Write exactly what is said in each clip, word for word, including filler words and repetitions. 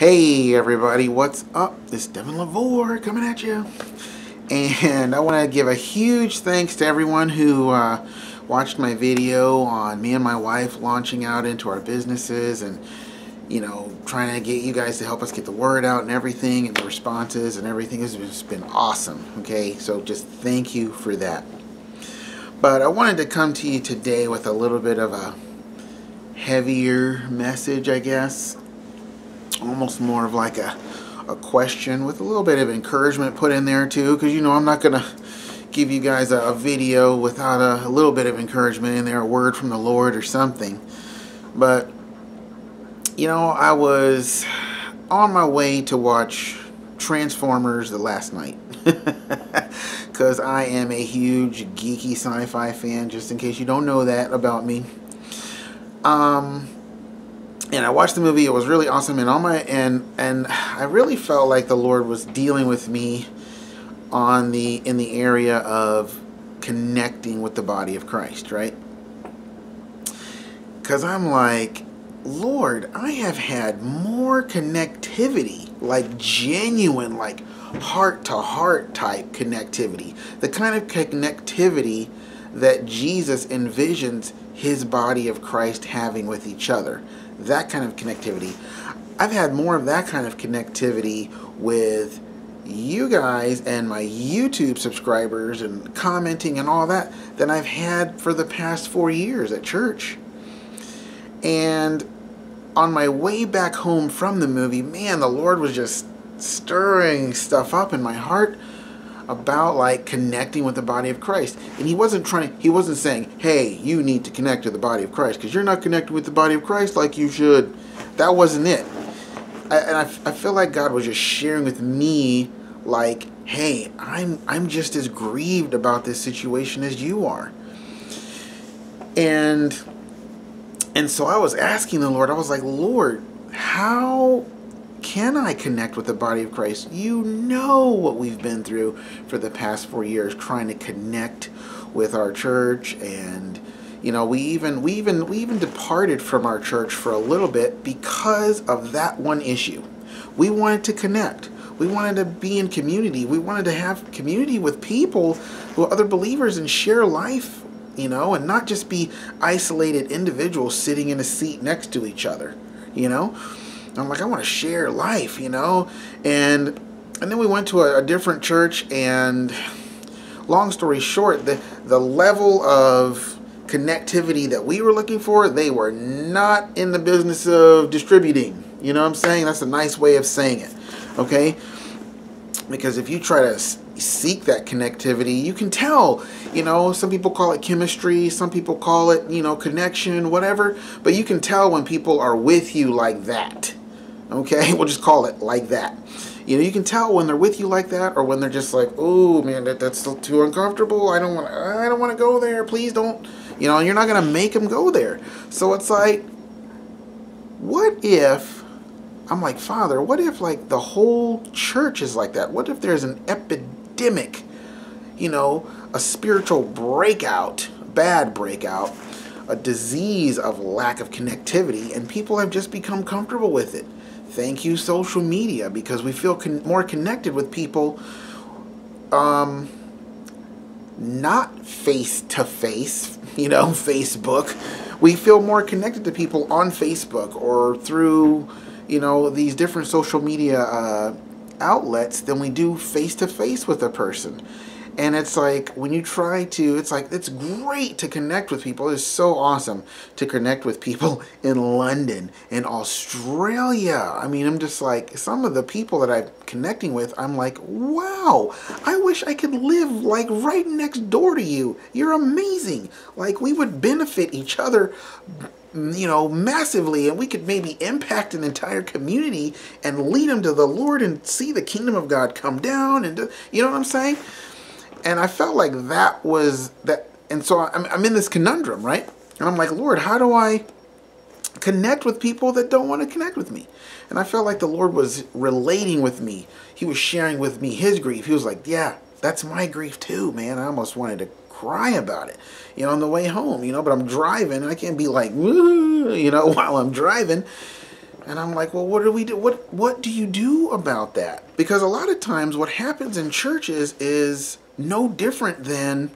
Hey everybody, what's up? It's Devin LaVore coming at you. And I want to give a huge thanks to everyone who uh, watched my video on me and my wife launching out into our businesses and, you know, trying to get you guys to help us get the word out and everything, and the responses and everything has just been awesome, okay? So just thank you for that. But I wanted to come to you today with a little bit of a heavier message, I guess. Almost more of like a, a question with a little bit of encouragement put in there too, because you know I'm not gonna give you guys a, a video without a, a little bit of encouragement in there, a word from the Lord or something. But you know, I was on my way to watch Transformers the last night because I am a huge geeky sci-fi fan, just in case you don't know that about me. um And I watched the movie. It was really awesome, and all my and and I really felt like the Lord was dealing with me on the in the area of connecting with the body of Christ, right? Because I'm like, Lord, I have had more connectivity, like genuine, like heart to heart type connectivity, the kind of connectivity that Jesus envisions his body of Christ having with each other. That kind of connectivity. I've had more of that kind of connectivity with you guys and my YouTube subscribers and commenting and all that than I've had for the past four years at church. And on my way back home from the movie, man, the Lord was just stirring stuff up in my heart about like connecting with the body of Christ. And he wasn't trying, he wasn't saying, hey, you need to connect to the body of Christ because you're not connected with the body of Christ like you should. That wasn't it. I, and I, I feel like God was just sharing with me like, hey, I'm, I'm just as grieved about this situation as you are. And, and so I was asking the Lord, I was like, Lord, how can I connect with the body of Christ? You know what we've been through for the past four years trying to connect with our church. And you know, we even we even we even departed from our church for a little bit because of that one issue. We wanted to connect. We wanted to be in community. We wanted to have community with people who are other believers and share life, you know, and not just be isolated individuals sitting in a seat next to each other, you know? I'm like, I want to share life, you know? And and then we went to a, a different church, and long story short, the, the level of connectivity that we were looking for, they were not in the business of distributing. You know what I'm saying? That's a nice way of saying it, okay? Because if you try to seek that connectivity, you can tell, you know, some people call it chemistry, some people call it, you know, connection, whatever. But you can tell when people are with you like that. Okay, we'll just call it like that. You know, you can tell when they're with you like that, or when they're just like, "Oh man, that, that's still too uncomfortable. I don't want. I don't want to go there. Please don't." You know, you're not gonna make them go there. So it's like, what if? I'm like, Father, what if like the whole church is like that? What if there's an epidemic? You know, a spiritual breakout, bad breakout, a disease of lack of connectivity, and people have just become comfortable with it. Thank you, social media, because we feel con more connected with people um, not face-to-face, you know, Facebook. We feel more connected to people on Facebook or through, you know, these different social media uh, outlets than we do face-to-face with a person. And it's like, when you try to, it's like, it's great to connect with people. It's so awesome to connect with people in London and Australia. I mean, I'm just like, some of the people that I'm connecting with, I'm like, wow, I wish I could live like right next door to you. You're amazing. Like, we would benefit each other, you know, massively, and we could maybe impact an entire community and lead them to the Lord and see the kingdom of God come down. And do, you know what I'm saying? And I felt like that was that, and so I'm, I'm in this conundrum, right? And I'm like, Lord, how do I connect with people that don't want to connect with me? And I felt like the Lord was relating with me. He was sharing with me his grief. He was like, yeah, that's my grief too, man. I almost wanted to cry about it, you know, on the way home, you know, but I'm driving and I can't be like, woo, you know, while I'm driving. And I'm like, well, what do we do? What, what do you do about that? Because a lot of times what happens in churches is no different than,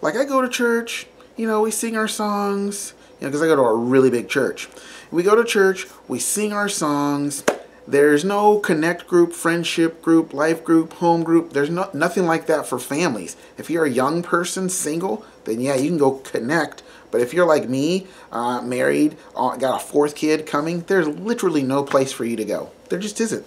like, I go to church, you know, we sing our songs, you know, because I go to a really big church. We go to church, we sing our songs. There's no connect group, friendship group, life group, home group. There's no, nothing like that for families. If you're a young person, single, then yeah, you can go connect. But if you're like me, uh, married, uh, got a fourth kid coming, there's literally no place for you to go. There just isn't.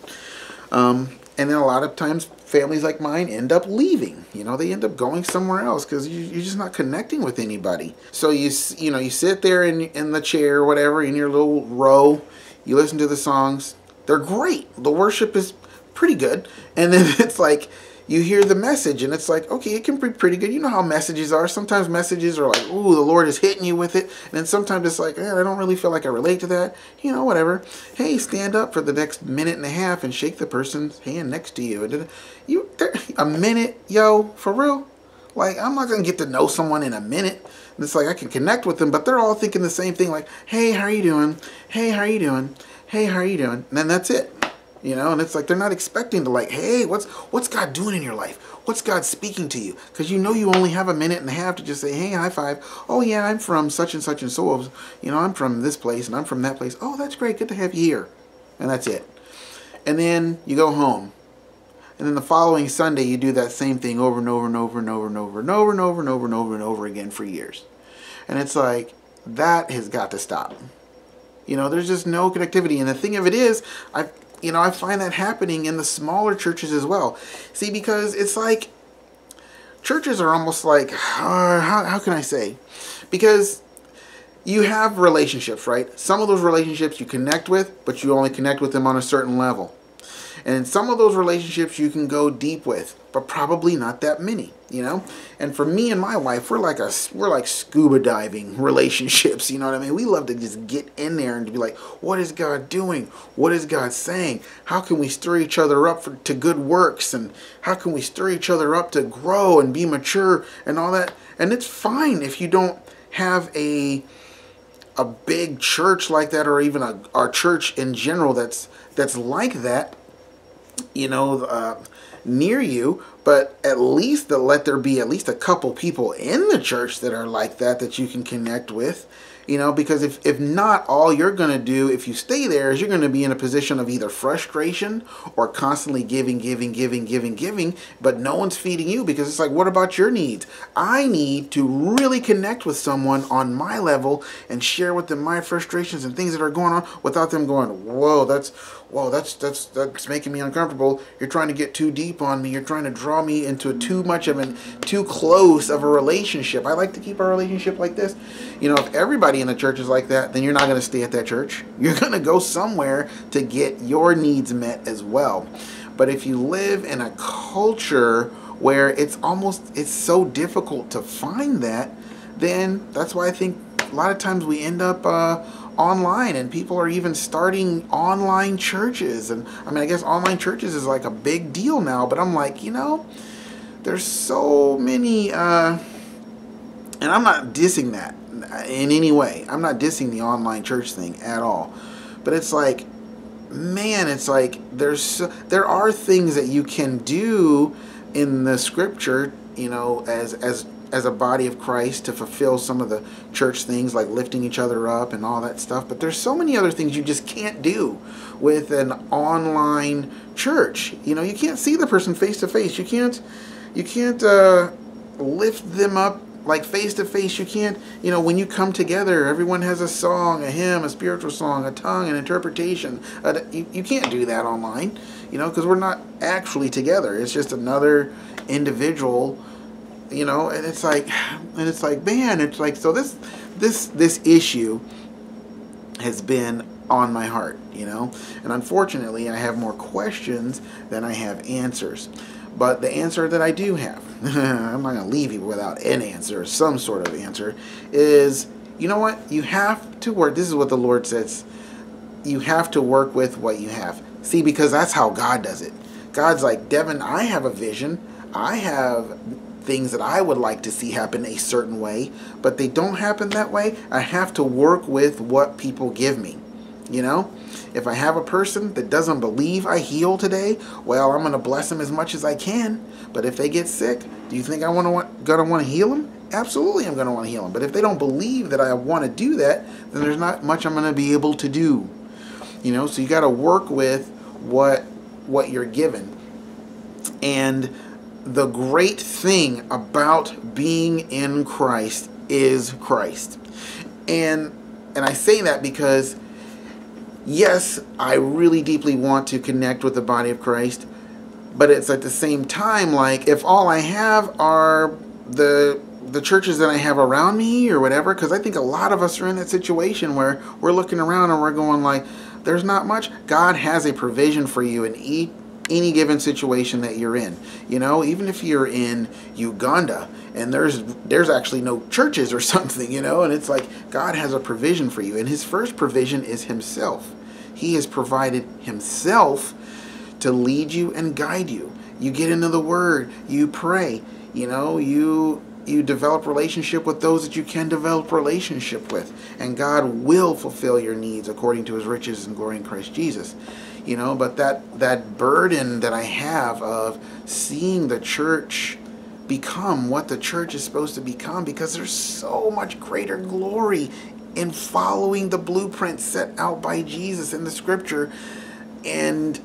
Um, and then a lot of times, families like mine end up leaving. You know, they end up going somewhere else because you, you're just not connecting with anybody. So you you know, you sit there in in the chair or whatever in your little row. You listen to the songs. They're great. The worship is pretty good. And then it's like you hear the message and it's like, okay, it can be pretty good. You know how messages are. Sometimes messages are like, ooh, the Lord is hitting you with it. And then sometimes it's like, eh, I don't really feel like I relate to that. You know, whatever. Hey, stand up for the next minute and a half and shake the person's hand next to you. And you a minute, yo, for real? Like, I'm not going to get to know someone in a minute. And it's like I can connect with them, but they're all thinking the same thing like, hey, how are you doing? Hey, how are you doing? Hey, how are you doing? And then that's it, you know? And it's like, they're not expecting to like, hey, what's what's God doing in your life? What's God speaking to you? Because you know you only have a minute and a half to just say, hey, high five. Oh, yeah, I'm from such and such and so. You know, I'm from this place and I'm from that place. Oh, that's great. Good to have you here. And that's it. And then you go home. And then the following Sunday, you do that same thing over and over and over and over and over and over and over and over and over and over again for years. And it's like, that has got to stop. You know, there's just no connectivity. And the thing of it is, I, you know, I find that happening in the smaller churches as well. See, because it's like, churches are almost like, uh, how, how can I say? Because you have relationships, right? Some of those relationships you connect with, but you only connect with them on a certain level. And in some of those relationships you can go deep with, but probably not that many, you know? And for me and my wife, we're like a, we're like scuba diving relationships, you know what I mean? We love to just get in there and to be like, what is God doing? What is God saying? How can we stir each other up for, to good works? And how can we stir each other up to grow and be mature and all that? And it's fine if you don't have a a big church like that, or even a, our church in general that's, that's like that, you know, uh, near you, but at least that let there be at least a couple people in the church that are like that, that you can connect with, you know, because if, if not, all you're going to do if you stay there is you're going to be in a position of either frustration or constantly giving, giving, giving, giving, giving, but no one's feeding you because it's like, what about your needs? I need to really connect with someone on my level and share with them my frustrations and things that are going on without them going, whoa, that's... whoa, that's, that's, that's making me uncomfortable. You're trying to get too deep on me. You're trying to draw me into too much of an, too close of a relationship. I like to keep our relationship like this. You know, if everybody in the church is like that, then you're not going to stay at that church. You're going to go somewhere to get your needs met as well. But if you live in a culture where it's almost, it's so difficult to find that, then that's why I think a lot of times we end up, uh, online, and people are even starting online churches. And I mean, I guess online churches is like a big deal now, but I'm like, you know, there's so many, uh, and I'm not dissing that in any way. I'm not dissing the online church thing at all, but it's like, man, it's like there's, there are things that you can do in the scripture, you know, as, as as a body of Christ to fulfill some of the church things like lifting each other up and all that stuff. But there's so many other things you just can't do with an online church. You know, you can't see the person face to face. You can't, you can't uh, lift them up like face to face. You can't, you know, when you come together, everyone has a song, a hymn, a spiritual song, a tongue, an interpretation. A, you, you can't do that online, you know, because we're not actually together. It's just another individual, you know, and it's like, and it's like, man, it's like, so this, this, this issue has been on my heart, you know, and unfortunately I have more questions than I have answers, but the answer that I do have, I'm not going to leave you without an answer, some sort of answer is, you know what, you have to work. This is what the Lord says. You have to work with what you have. See, because that's how God does it. God's like, Devin, I have a vision. I have things that I would like to see happen a certain way, but they don't happen that way. I have to work with what people give me, you know? If I have a person that doesn't believe I heal today, well, I'm going to bless them as much as I can. But if they get sick, do you think I'm going to want to heal them? Absolutely, I'm going to want to heal them. But if they don't believe that I want to do that, then there's not much I'm going to be able to do. You know, so you got to work with what what you're given. And the great thing about being in Christ is Christ. And and I say that because, yes, I really deeply want to connect with the body of Christ, but it's at the same time, like, if all I have are the the churches that I have around me or whatever, because I think a lot of us are in that situation where we're looking around and we're going like, there's not much. God has a provision for you in each any given situation that you're in. You know, even if you're in Uganda and there's there's actually no churches or something, you know, and it's like God has a provision for you, and his first provision is himself. He has provided himself to lead you and guide you. You get into the word, you pray, you know, you you develop relationship with those that you can develop relationship with, and God will fulfill your needs according to his riches and glory in Christ Jesus. You know, but that, that burden that I have of seeing the church become what the church is supposed to become, because there's so much greater glory in following the blueprint set out by Jesus in the scripture. And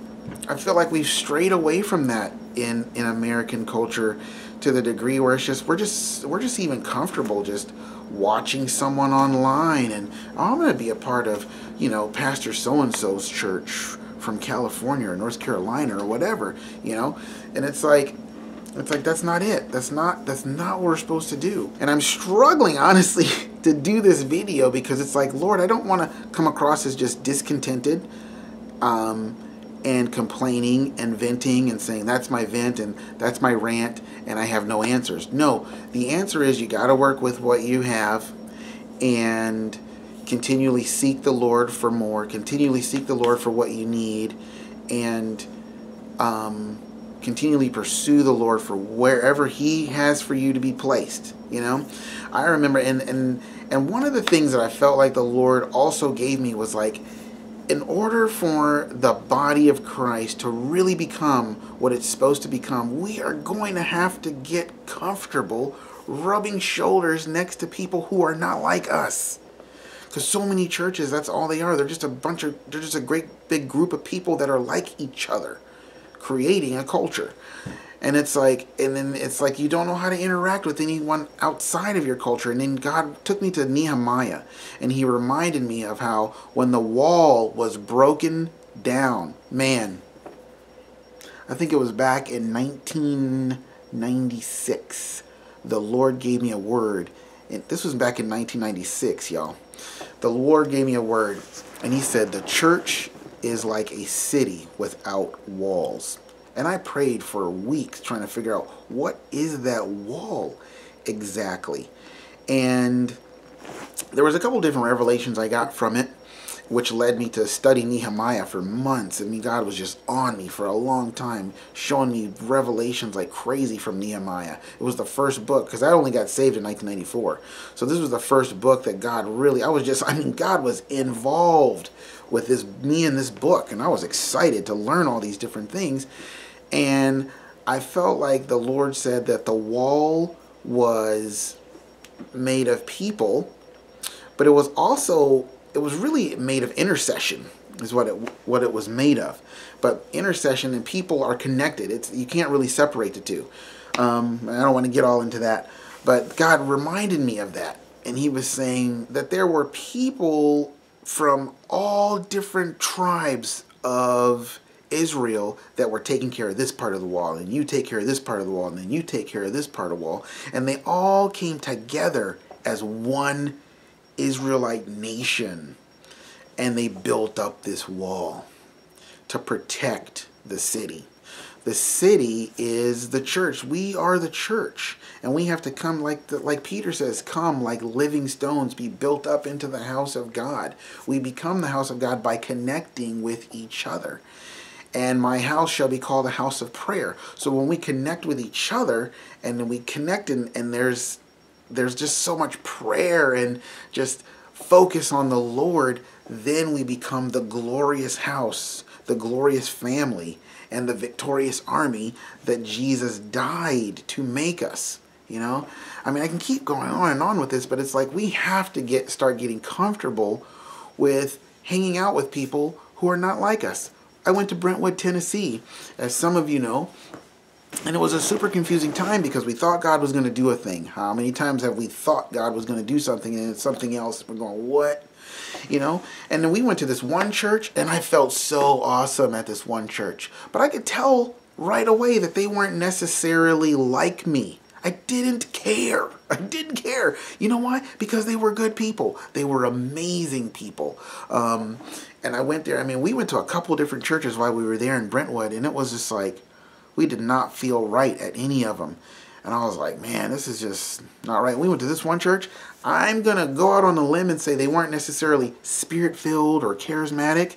I feel like we've strayed away from that in, in American culture to the degree where it's just, we're just, we're just even comfortable just watching someone online and, oh, I'm going to be a part of, you know, Pastor so-and-so's church from California or North Carolina or whatever, you know, and it's like, it's like, that's not it. That's not, that's not what we're supposed to do. And I'm struggling, honestly, to do this video because it's like, Lord, I don't want to come across as just discontented, um, and complaining and venting and saying, that's my vent and that's my rant and I have no answers. No, the answer is you got to work with what you have and continually seek the Lord for more, continually seek the Lord for what you need, and um, continually pursue the Lord for wherever he has for you to be placed, you know? I remember, and, and, and one of the things that I felt like the Lord also gave me was like, in order for the body of Christ to really become what it's supposed to become, we are going to have to get comfortable rubbing shoulders next to people who are not like us. Because so many churches, that's all they are. They're just a bunch of, they're just a great big group of people that are like each other, creating a culture. And it's like, and then it's like you don't know how to interact with anyone outside of your culture. And then God took me to Nehemiah, and he reminded me of how when the wall was broken down, man, I think it was back in nineteen ninety-six, the Lord gave me a word. And this was back in nineteen ninety-six, y'all. The Lord gave me a word, and he said, the church is like a city without walls. And I prayed for weeks trying to figure out, what is that wall exactly? And there was a couple different revelations I got from it, which led me to study Nehemiah for months. I mean, God was just on me for a long time, showing me revelations like crazy from Nehemiah. It was the first book, because I only got saved in nineteen ninety-four. So this was the first book that God really, I was just, I mean, God was involved with this, me and this book. And I was excited to learn all these different things. And I felt like the Lord said that the wall was made of people, but it was also, it was really made of intercession is what it what it was made of. But intercession and people are connected. It's, you can't really separate the two. Um, I don't want to get all into that, but God reminded me of that. And he was saying that there were people from all different tribes of Israel that were taking care of this part of the wall, and you take care of this part of the wall, and then you take care of this part of the wall. And they all came together as one Israelite nation, and they built up this wall to protect the city. The city is the church. We are the church, and we have to come like the, like Peter says, come like living stones, be built up into the house of God. We become the house of God by connecting with each other. And my house shall be called a house of prayer. So when we connect with each other, and then we connect, and, and there's There's just so much prayer and just focus on the Lord then we become the glorious house, the glorious family, and the victorious army that Jesus died to make us. You know, I mean, I can keep going on and on with this, but it's like we have to get start getting comfortable with hanging out with people who are not like us. I went to Brentwood, Tennessee, as some of you know, and it was a super confusing time because we thought God was going to do a thing. How many times have we thought God was going to do something and it's something else? We're going, what? You know? And then we went to this one church, and I felt so awesome at this one church. But I could tell right away that they weren't necessarily like me. I didn't care. I didn't care. You know why? Because they were good people. They were amazing people. Um, and I went there. I mean, we went to a couple of different churches while we were there in Brentwood, and it was just like, we did not feel right at any of them. And I was like, man, this is just not right. We went to this one church. I'm going to go out on a limb and say they weren't necessarily spirit-filled or charismatic,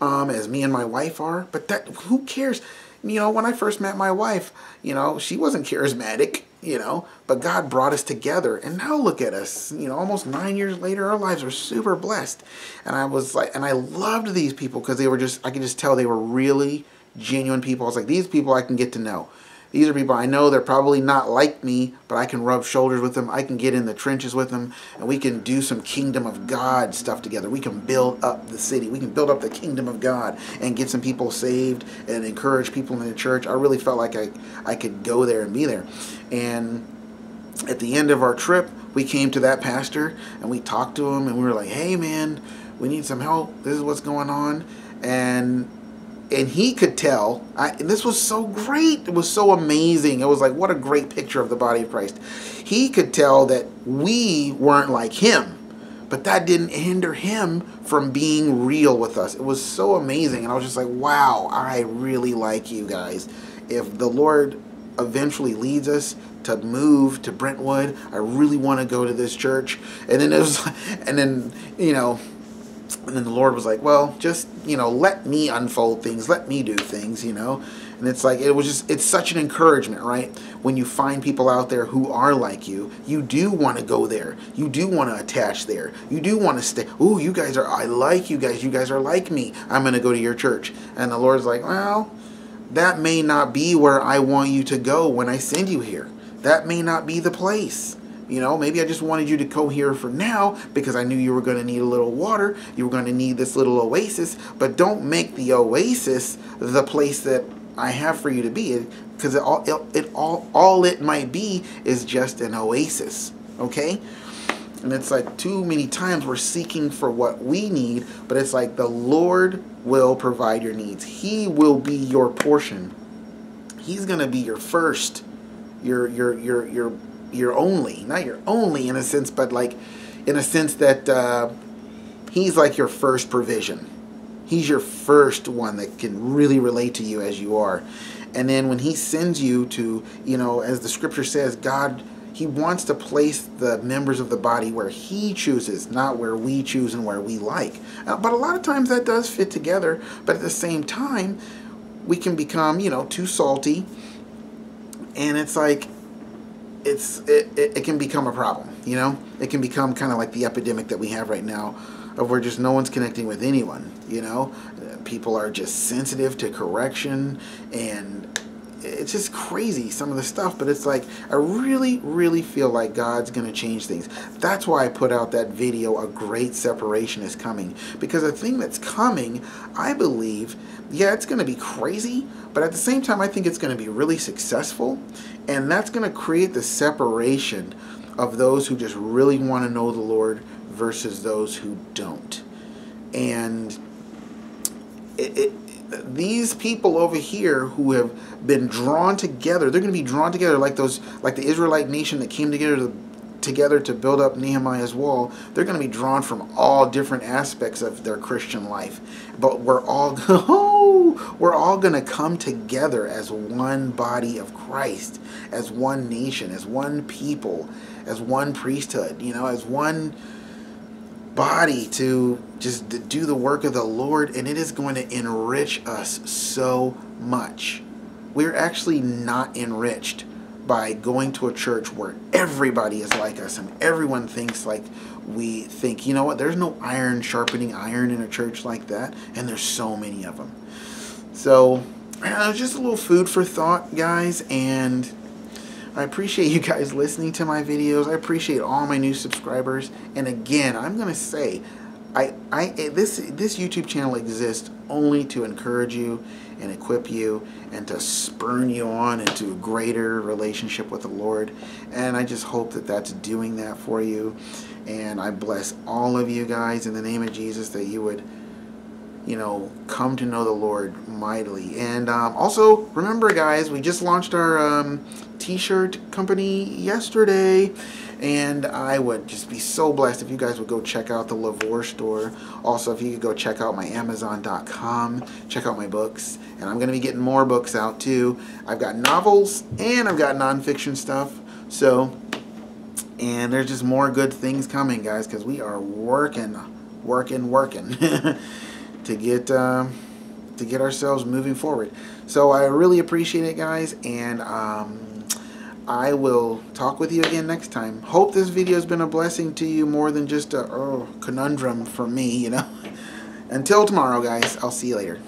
um, as me and my wife are. But that, who cares? You know, when I first met my wife, you know, she wasn't charismatic. You know, but God brought us together, and now look at us, you know, almost nine years later, our lives are super blessed. And I was like, and I loved these people because they were just, I could just tell they were really genuine people. I was like, these people I can get to know. These are people I know, they're probably not like me, but I can rub shoulders with them. I can get in the trenches with them, and we can do some kingdom of God stuff together. We can build up the city. We can build up the kingdom of God and get some people saved and encourage people in the church. I really felt like I, I could go there and be there. And at the end of our trip, we came to that pastor, and we talked to him, and we were like, hey, man, we need some help. This is what's going on. And... And he could tell, I, and this was so great, it was so amazing, it was like, what a great picture of the body of Christ. He could tell that we weren't like him, but that didn't hinder him from being real with us. It was so amazing, and I was just like, wow, I really like you guys. If the Lord eventually leads us to move to Brentwood, I really want to go to this church. And then it was, and then, you know, and then the Lord was like, well, just, you know, let me unfold things. Let me do things, you know. And it's like, it was just, it's such an encouragement, right? When you find people out there who are like you, you do want to go there. You do want to attach there. You do want to stay. Ooh, you guys are, I like you guys. You guys are like me. I'm going to go to your church. And the Lord's like, well, that may not be where I want you to go when I send you here. That may not be the place. You know, maybe I just wanted you to go here for now because I knew you were going to need a little water. You were going to need this little oasis. But don't make the oasis the place that I have for you to be. Because it all, it, it all, all it might be is just an oasis. Okay? And it's like too many times we're seeking for what we need. But it's like the Lord will provide your needs. He will be your portion. He's going to be your first. Your, your, your, your... You're only, not your only in a sense, but like in a sense that uh, he's like your first provision. He's your first one that can really relate to you as you are. And then when he sends you to, you know, as the scripture says, God, he wants to place the members of the body where he chooses, not where we choose and where we like. Uh, but a lot of times that does fit together. But at the same time, we can become, you know, too salty. And it's like, It's, it, it, it can become a problem, you know? It can become kind of like the epidemic that we have right now of where just no one's connecting with anyone, you know? People are just sensitive to correction, and it's just crazy, some of the stuff. But it's like, I really, really feel like God's going to change things. That's why I put out that video, A Great Separation Is Coming. Because the thing that's coming, I believe, yeah, it's going to be crazy, but at the same time, I think it's going to be really successful. And that's going to create the separation of those who just really want to know the Lord versus those who don't. And it, it, these people over here who have been drawn together, they're going to be drawn together like those, like the Israelite nation that came together to, together to build up Nehemiah's wall. They're going to be drawn from all different aspects of their Christian life. But we're all, we're all going to come together as one body of Christ, as one nation, as one people, as one priesthood, you know, as one body to just to do the work of the Lord. And it is going to enrich us so much. We're actually not enriched by going to a church where everybody is like us and everyone thinks like we think. You know what? There's no iron sharpening iron in a church like that, and there's so many of them. So, uh, just a little food for thought, guys, and I appreciate you guys listening to my videos. I appreciate all my new subscribers, and again, I'm going to say, I, I, this, this YouTube channel exists only to encourage you and equip you and to spurn you on into a greater relationship with the Lord. And I just hope that that's doing that for you. And I bless all of you guys in the name of Jesus that you would, you know, come to know the Lord mightily. And um, also, remember guys, we just launched our um, t-shirt company yesterday. And I would just be so blessed if you guys would go check out the LaVore Store. Also, if you could go check out my Amazon dot com, check out my books. And I'm going to be getting more books out too. I've got novels and I've got nonfiction stuff. So, and there's just more good things coming, guys, because we are working, working, working to get um, to get ourselves moving forward. So I really appreciate it, guys, and um, I will talk with you again next time. Hope this video has been a blessing to you more than just a oh, conundrum for me, you know. Until tomorrow, guys, I'll see you later.